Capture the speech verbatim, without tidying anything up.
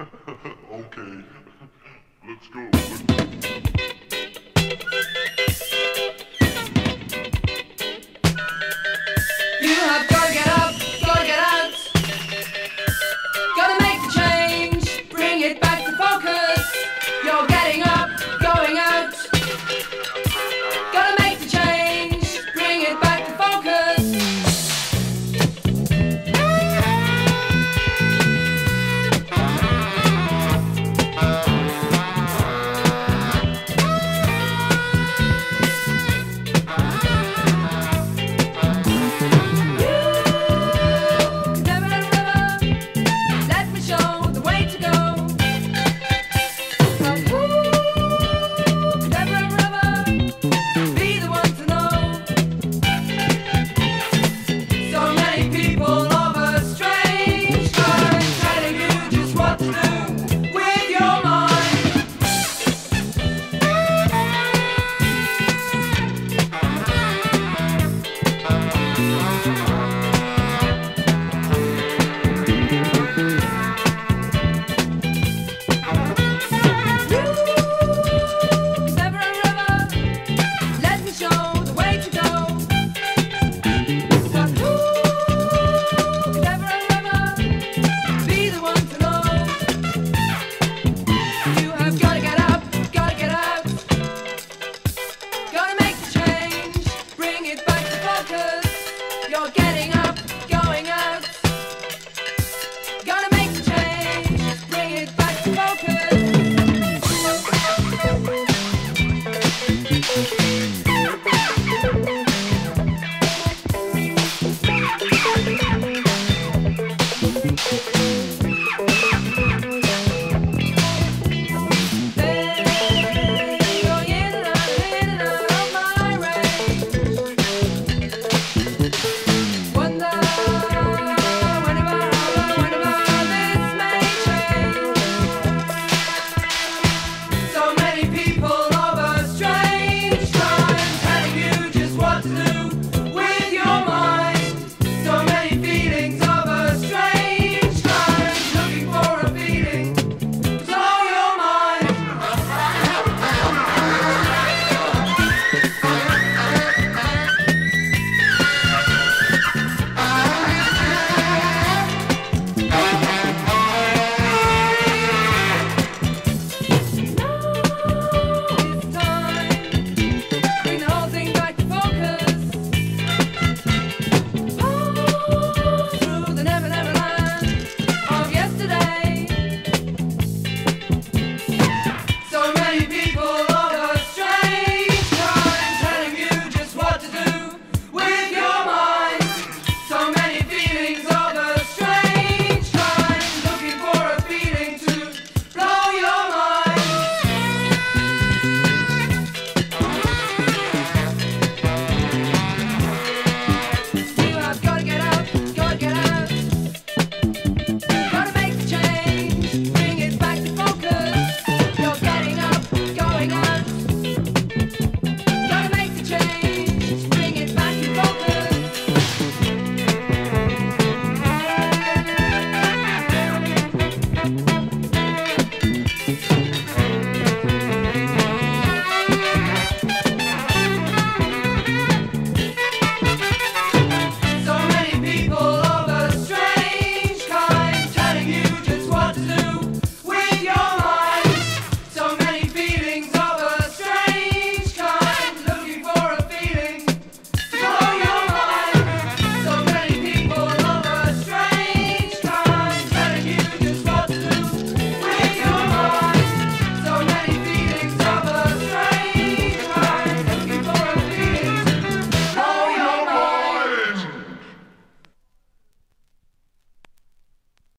Okay, let's go. Let's go.